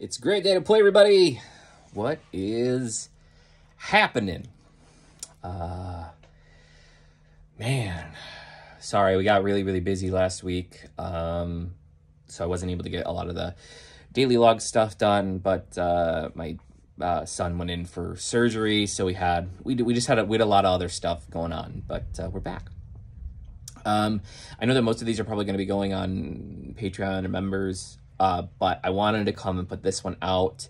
It's a great day to play, everybody. What is happening? Man, sorry, we got really busy last week. So I wasn't able to get a lot of the daily log stuff done, but my son went in for surgery, so we had a lot of other stuff going on, but we're back. I know that most of these are probably going to be going on Patreon members, but I wanted to come and put this one out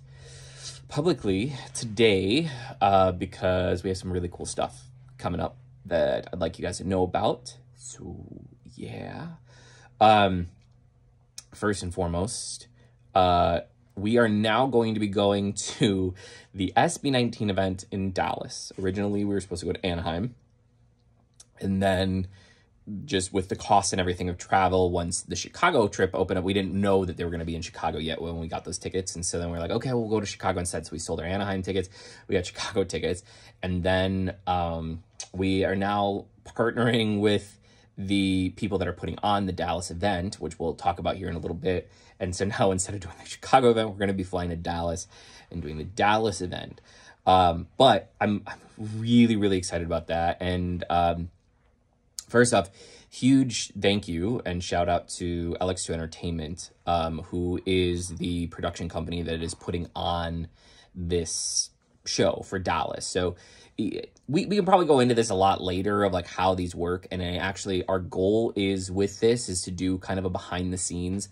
publicly today, because we have some really cool stuff coming up that I'd like you guys to know about. So yeah, first and foremost, we are now going to be going to the SB19 event in Dallas. Originally, we were supposed to go to Anaheim, and then just with the cost and everything of travel, once the Chicago trip opened up, we didn't know that they were going to be in Chicago yet when we got those tickets. And so then we're like, okay, we'll go to Chicago instead. So we sold our Anaheim tickets, we got Chicago tickets. And then we are now partnering with the people that are putting on the Dallas event, which we'll talk about here in a little bit. And so now, instead of doing the Chicago event, we're going to be flying to Dallas and doing the Dallas event. But I'm really excited about that. And first off, huge thank you and shout out to LX2 Entertainment, who is the production company that is putting on this show for Dallas. So we can probably go into this a lot later of like how these work. And actually, our goal is with this is to do kind of a behind the scenes,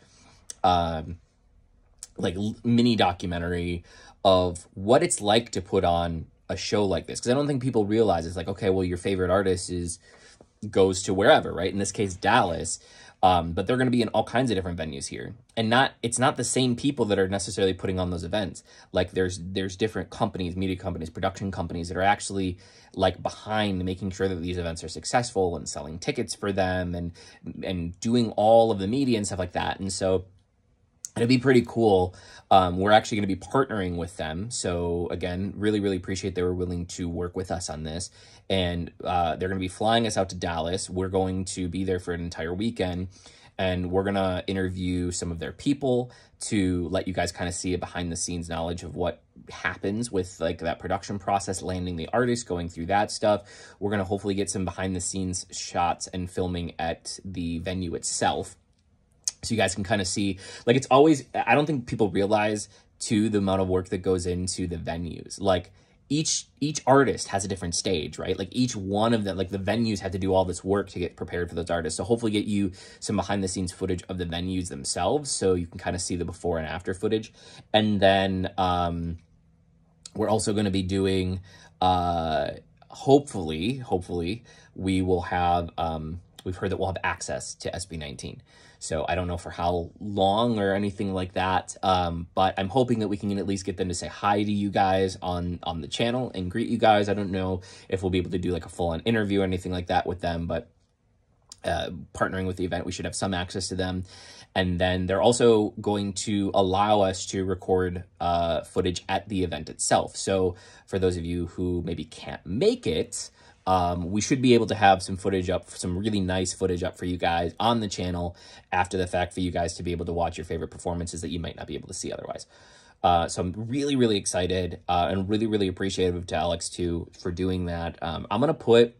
like mini documentary of what it's like to put on a show like this. Cause I don't think people realize it's like, okay, well, your favorite artist goes to wherever, right? In this case, Dallas. But they're going to be in all kinds of different venues here, and it's not the same people that are necessarily putting on those events. Like there's different companies, media companies, production companies that are actually like behind making sure that these events are successful and selling tickets for them and doing all of the media and stuff like that. And so it'd be pretty cool. We're actually going to be partnering with them. So again, really appreciate they were willing to work with us on this. And they're going to be flying us out to Dallas. We're going to be there for an entire weekend. And we're going to interview some of their people to let you guys kind of see a behind the scenes knowledge of what happens with like that production process, landing the artist, going through that stuff. We're going to hopefully get some behind the scenes shots and filming at the venue itself. So you guys can kind of see, like, it's always, I don't think people realize too the amount of work that goes into the venues. Like each artist has a different stage, right? Like each one of them, like the venues had to do all this work to get prepared for those artists. So hopefully get you some behind the scenes footage of the venues themselves. So you can kind of see the before and after footage. And then, we're also going to be doing, hopefully we will have, we've heard that we'll have access to SB19. So I don't know for how long or anything like that, but I'm hoping that we can at least get them to say hi to you guys on the channel and greet you guys. I don't know if we'll be able to do like a full-on interview or anything like that with them, but partnering with the event, we should have some access to them. And then they're also going to allow us to record footage at the event itself. So for those of you who maybe can't make it, we should be able to have some footage up, some really nice footage up for you guys on the channel after the fact for you guys to be able to watch your favorite performances that you might not be able to see otherwise. So I'm really excited and really appreciative to LX2 for doing that. I'm going to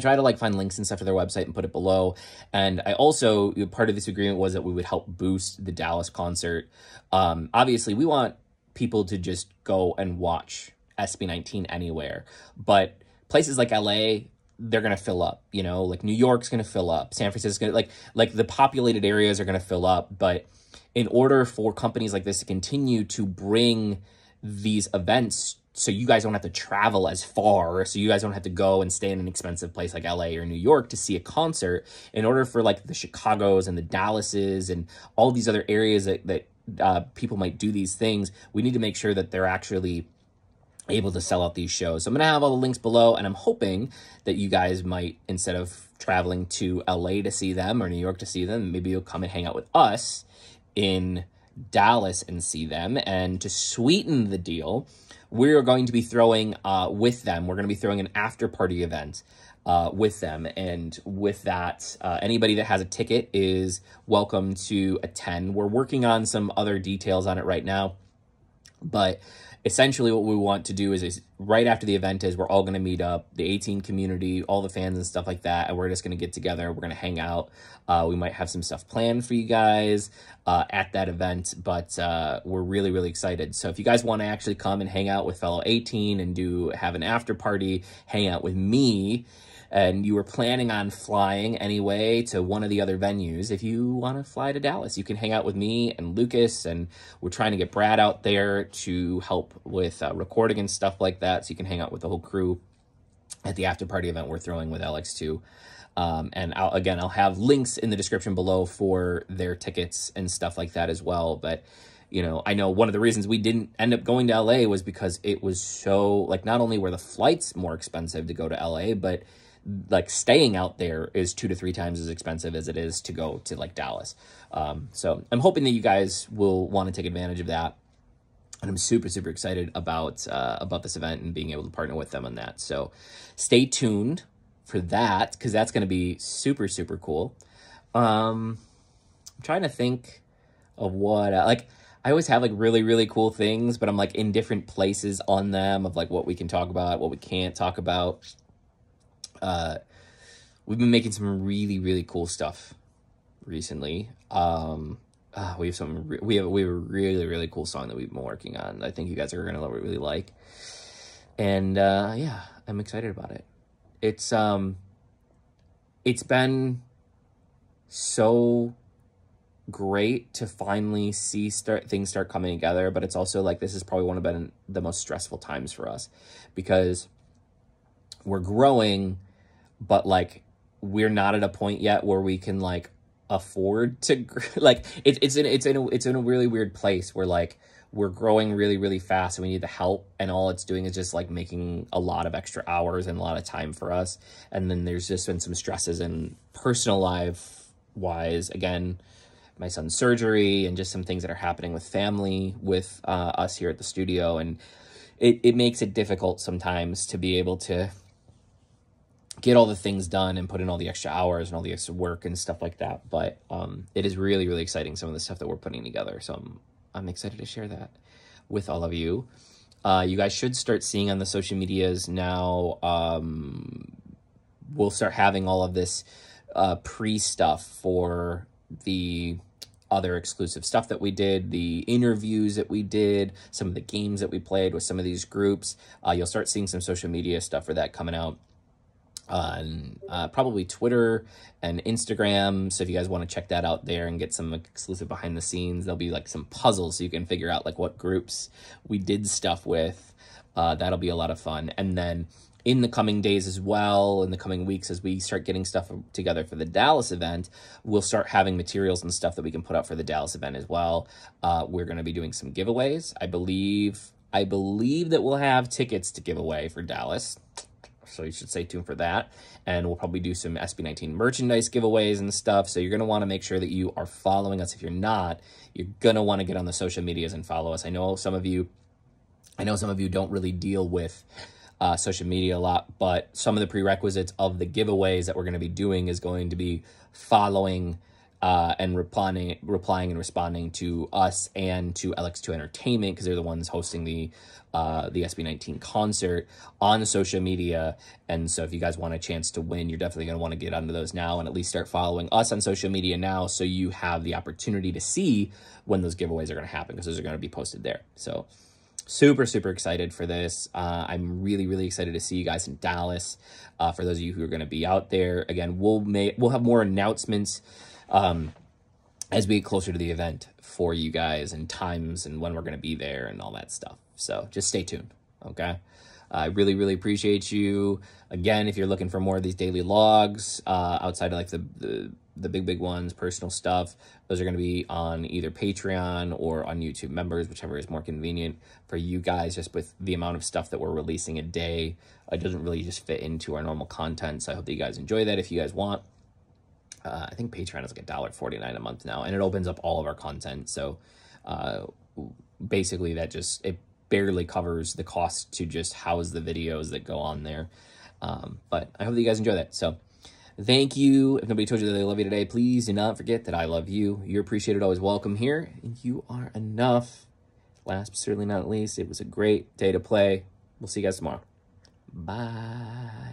try to like find links and stuff to their website and put it below. And I also, part of this agreement was that we would help boost the Dallas concert. Obviously, we want people to just go and watch SB19 anywhere, but places like LA, they're going to fill up, you know, like New York's going to fill up, San Francisco, like the populated areas are going to fill up. But in order for companies like this to continue to bring these events, so you guys don't have to travel as far, so you guys don't have to go and stay in an expensive place like LA or New York to see a concert, in order for like the Chicagos and the Dallases and all these other areas that people might do these things, we need to make sure that they're actually able to sell out these shows. So I'm going to have all the links below, and I'm hoping that you guys might, instead of traveling to LA to see them or New York to see them, maybe you'll come and hang out with us in Dallas and see them. And to sweeten the deal, we're going to be throwing an after party event with them. And with that, anybody that has a ticket is welcome to attend. We're working on some other details on it right now, but essentially what we want to do is right after the event is we're all going to meet up, the 18 community, all the fans and stuff like that, and we're just going to get together. We're going to hang out. We might have some stuff planned for you guys at that event, but we're really, really excited. So if you guys want to actually come and hang out with fellow 18 and have an after party, hang out with me, and you were planning on flying anyway to one of the other venues, if you want to fly to Dallas, you can hang out with me and Lucas, and we're trying to get Brad out there to help with recording and stuff like that, so you can hang out with the whole crew at the after-party event we're throwing with LX2. And I'll have links in the description below for their tickets and stuff like that as well, but you know, I know one of the reasons we didn't end up going to LA was because it was so, like, not only were the flights more expensive to go to LA, but like staying out there is 2 to 3 times as expensive as it is to go to like Dallas. So I'm hoping that you guys will want to take advantage of that. And I'm super, super excited about this event and being able to partner with them on that. So stay tuned for that, because that's going to be super, super cool. I'm trying to think of what, I always have like really, really cool things, but I'm like in different places on them of like what we can talk about, what we can't talk about. We've been making some really, really cool stuff recently. We have a really, really cool song that we've been working on that I think you guys are going to really like. And, yeah, I'm excited about it. It's been so great to finally see things start coming together, but it's also like, this is probably one of the most stressful times for us, because we're growing, but like we're not at a point yet where we can like afford to like it's in a really weird place where like we're growing really, really fast and we need the help, and all it's doing is just like making a lot of extra hours and a lot of time for us. And then there's just been some stresses in personal life wise, again, my son's surgery and just some things that are happening with family with us here at the studio, and it makes it difficult sometimes to be able to get all the things done and put in all the extra hours and all the extra work and stuff like that. But it is really, really exciting, some of the stuff that we're putting together. So I'm excited to share that with all of you. You guys should start seeing on the social medias now. We'll start having all of this pre-stuff for the other exclusive stuff that we did, the interviews that we did, some of the games that we played with some of these groups. You'll start seeing some social media stuff for that coming out on probably Twitter and Instagram. So if you guys want to check that out there and get some exclusive behind the scenes, there'll be like some puzzles so you can figure out like what groups we did stuff with. That'll be a lot of fun. And then in the coming days as well, in the coming weeks, as we start getting stuff together for the Dallas event, we'll start having materials and stuff that we can put up for the Dallas event as well. We're going to be doing some giveaways. I believe that we'll have tickets to give away for Dallas, so you should stay tuned for that. And we'll probably do some SB19 merchandise giveaways and stuff, so you're going to want to make sure that you are following us. If you're not, you're going to want to get on the social medias and follow us. I know some of you don't really deal with social media a lot, but some of the prerequisites of the giveaways that we're going to be doing is going to be following and replying and responding to us and to LX2 Entertainment, because they're the ones hosting the SB19 concert on social media. And so if you guys want a chance to win, you're definitely going to want to get onto those now and at least start following us on social media now, so you have the opportunity to see when those giveaways are going to happen, because those are going to be posted there. So super, super excited for this. I'm really, really excited to see you guys in Dallas. For those of you who are going to be out there, again, we'll have more announcements as we get closer to the event for you guys, and times and when we're going to be there and all that stuff. So just stay tuned, okay? I really, really appreciate you. Again, if you're looking for more of these daily logs outside of like the big ones, personal stuff, those are going to be on either Patreon or on YouTube members, whichever is more convenient for you guys, just with the amount of stuff that we're releasing a day. It doesn't really just fit into our normal content, so I hope that you guys enjoy that if you guys want. I think Patreon is like $1.49 a month now, and it opens up all of our content, so basically that just, it barely covers the cost to just house the videos that go on there. But I hope that you guys enjoy that. So thank you. If nobody told you that they love you today, please do not forget that I love you. You're appreciated, always welcome here, and you are enough. Last but certainly not least, it was a great day to play. We'll see you guys tomorrow. Bye.